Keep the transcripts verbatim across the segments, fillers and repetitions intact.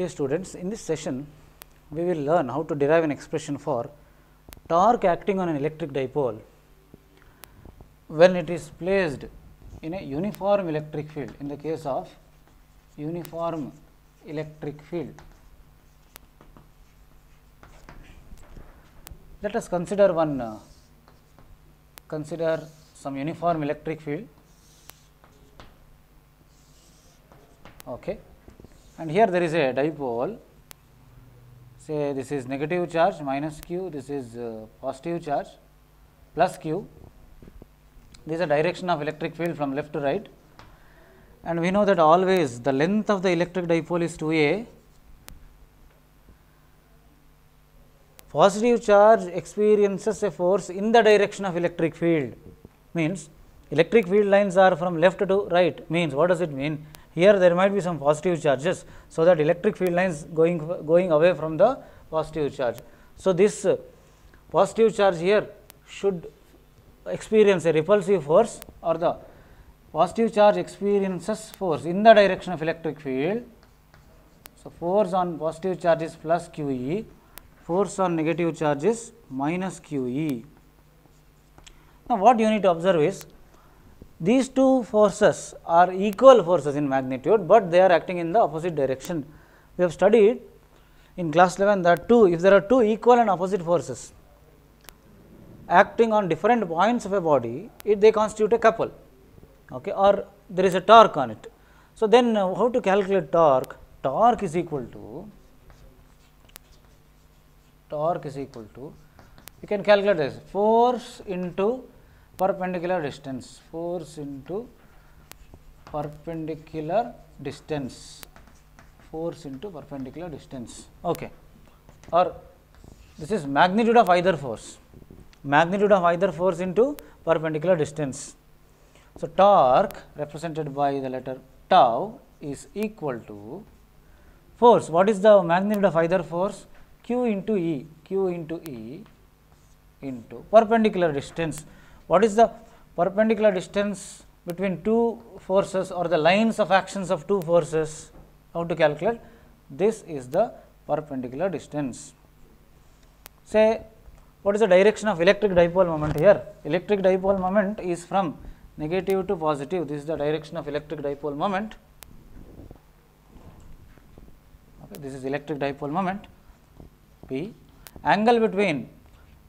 Dear students, in this session we will learn how to derive an expression for torque acting on an electric dipole when it is placed in a uniform electric field. In the case of uniform electric field, let us consider one uh, consider some uniform electric field, okay, and here there is a dipole. Say this is negative charge minus q, this is uh, positive charge plus q. This is the direction of electric field from left to right, and we know that always the length of the electric dipole is two a. Positive charge experiences a force in the direction of electric field, means electric field lines are from left to right, means what does it mean? Here there might be some positive charges, so that electric field lines going going away from the positive charge. So, this uh, positive charge here should experience a repulsive force, or the positive charge experiences force in the direction of electric field. So, force on positive charge is plus q e, force on negative charge is minus q e. Now, what you need to observe is, these two forces are equal forces in magnitude, but they are acting in the opposite direction. We have studied in class eleven that two, if there are two equal and opposite forces acting on different points of a body, it they constitute a couple, okay, or there is a torque on it. So, then uh, how to calculate torque? Torque is equal to torque is equal to you can calculate this force into perpendicular distance, force into perpendicular distance, force into perpendicular distance, okay. Or this is magnitude of either force, magnitude of either force into perpendicular distance. So, torque represented by the letter tau is equal to force. What is the magnitude of either force? Q into E, Q into E into perpendicular distance. What is the perpendicular distance between two forces, or the lines of actions of two forces? How to calculate? This is the perpendicular distance. Say, what is the direction of electric dipole moment here? Electric dipole moment is from negative to positive. This is the direction of electric dipole moment. Okay, this is electric dipole moment P. Angle between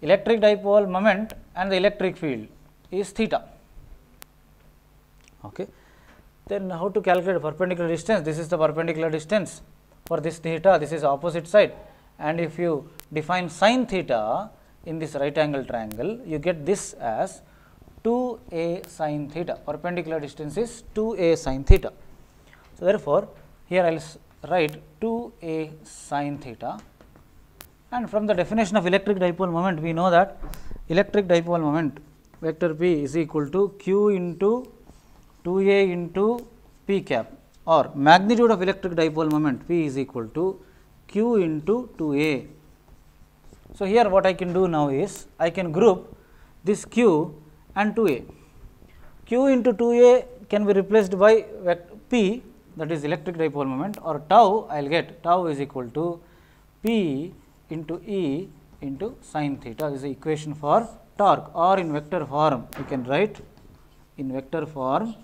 electric dipole moment and the electric field is theta, okay. Then how to calculate perpendicular distance? This is the perpendicular distance for this theta, this is opposite side, and if you define sin theta in this right angle triangle, you get this as two a sin theta. Perpendicular distance is two a sin theta. So, therefore, here I will write two a sin theta. And from the definition of electric dipole moment, we know that electric dipole moment vector P is equal to Q into two a into P cap, or magnitude of electric dipole moment P is equal to Q into two a. So, here what I can do now is, I can group this Q and two a. Q into two a can be replaced by vector P, that is electric dipole moment, or tau. I will get tau is equal to P into E into sin theta. This is the equation for torque, or in vector form you can write, in vector form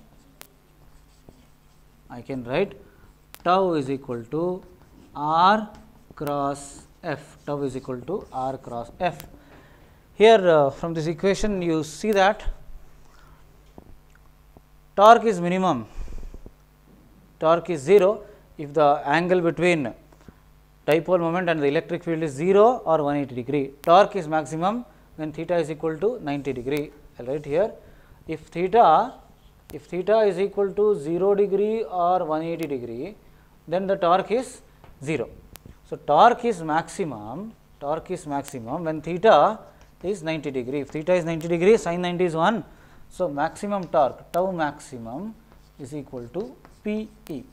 I can write tau is equal to R cross F. Tau is equal to R cross F. Here uh, from this equation you see that torque is minimum, torque is zero if the angle between dipole moment and the electric field is zero or one hundred eighty degree. Torque is maximum when theta is equal to ninety degree. I will write here, if theta if theta is equal to zero degree or one hundred eighty degree, then the torque is zero. So, torque is maximum torque is maximum when theta is ninety degree. If theta is ninety degree, sin ninety is one. So, maximum torque, tau maximum, is equal to P E.